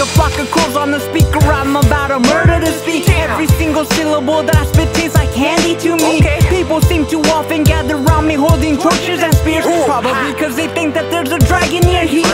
a flock of crows on the speaker. I'm about to murder this beat. Every single syllable that I spit tastes like candy to me. People seem to often gather around me holding torches and spears. Probably because they think that there's a dragon near here.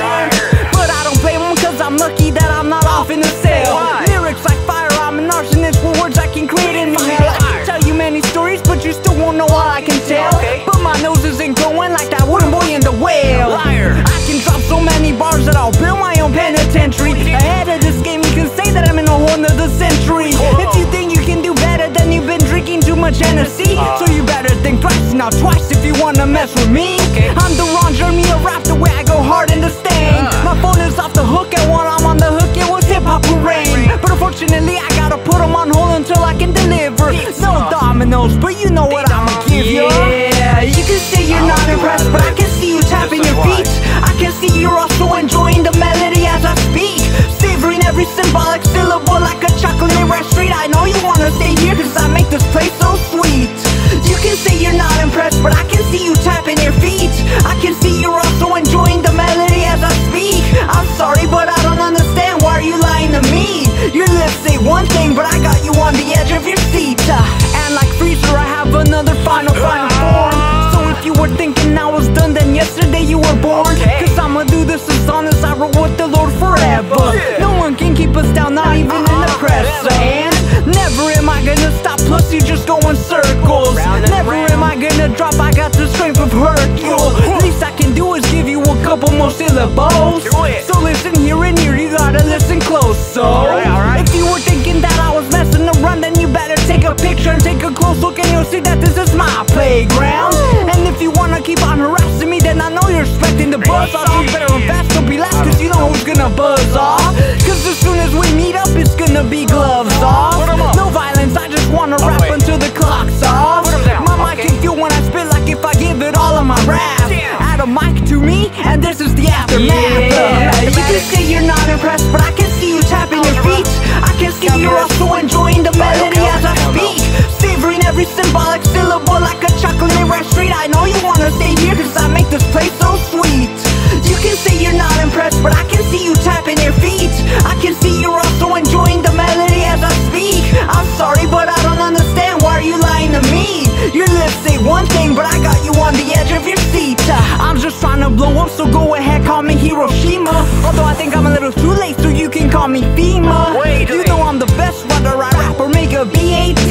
But I don't blame them, because I'm lucky that I'm not off in the sale. Lyrics like fire, I'm an arsonist with words I can create in my head. I can tell you many stories, but you still won't know all I can tell. But my nose isn't going like that wooden boy in the whale. I can drop so many bars that I'll build my own penitentiary. Ahead of this game, you can say that I'm in a whole nother century. If you think you can do better, then you've been drinking too much Hennessy. So you better think twice, not twice, if you wanna mess with me. I'm the Ron Jeremy of rap, the way I go hard in the stain. My phone is off the hook, and when I'm on the hook, it was hip-hop rain. But unfortunately, I gotta put them on hold until I can deliver. No dominoes, but you know what I'ma give you. Yeah, you can say you're not impressed, but I can see you tapping your feet. I can see you're also enjoying the melody as I speak, savoring every symbolic syllable like a chocolate rice treat. I know you wanna stay here, cause I make this place so sweet. You can say you're not impressed, but I can see you tapping your feet. I can see you're also enjoying the melody as I speak. I'm sorry, but I don't understand, why are you lying to me? Your lips say one thing, but I got you on the edge of your seat. And like Freezer, I have another final form. So if you were thinking I was done, then yesterday you were born. Cause I'ma do this as long as I roll with the Lord forever. No one can keep us down, not even in the press. And never am I gonna stop, plus you just go in circles. Never am I gonna drop, I got the strength of Hercule. Least I can do is give you a couple more syllables. So listen here and here, you gotta listen close. So if you were thinking that I was messing around, then you better take a picture and take a close look, and you'll see that this is my playground. And if you wanna keep on harassing me, then I know you're expecting the buzz off. You better run fast, don't be last, cause you know who's gonna buzz off. Cause as soon as we meet up, it's gonna be gloves off. No violence, I just wanna rap until the clock's off. My mic can feel when I spit, like if I give it all of my rap. Add a mic to me, and this is the aftermath. You can say you're not impressed, but I can see you tapping your feet. I can see you're also enjoying the melody as I speak, savoring every symbolic syllable like a chocolate rice treat. I know you wanna stay here, cause I make this place so sweet. You can say you're not impressed, but I can see you tapping your feet. I can see you're also enjoying the melody as I speak. I'm sorry, but I don't understand, why are you lying to me? Your lips say one thing, but I got you on the edge of your seat. I'm just trying to blow up, so go ahead, call me Hiroshima. Although I think I'm a little too late, so you can call me FEMA. You know I'm the best, whether I rap or make a BAT.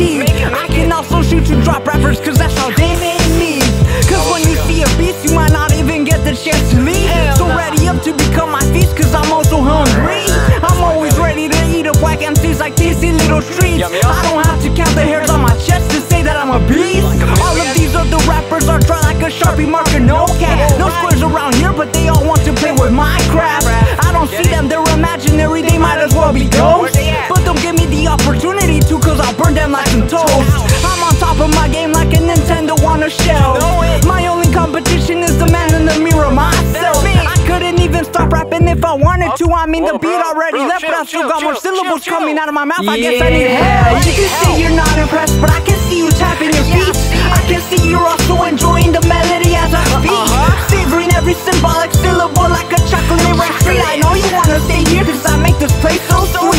I can also shoot you drop rappers, cause that's how they made me. Cause when you see a beast, you might not even get the chance to leave. So ready up to become my feast, cause I'm also hungry. I'm always ready to eat up whack MCs like these little treats. I don't have to count the hairs on my chest to say that I'm a beast. All of these other rappers are dry like a Sharpie marker, no cap. No squares around here, but they all want to play with my crap. I don't see them, they're imaginary, they might as well be ghosts. But don't give me the opportunity to, cause I'll burn them like some toast. I'm on top of my game like a Nintendo on a shelf. My only competition is the man in the mirror, myself. I couldn't even stop rapping if I wanted to. I mean, the beat already left, but I still got more syllables coming out of my mouth. I guess I need help. You can say you're not impressed, but I can see you tapping your feet. I can see you're also enjoying the melody as I speak, savoring every symbolic syllable like a chocolate rice treat. I know you wanna stay here, cause I make this place so sweet.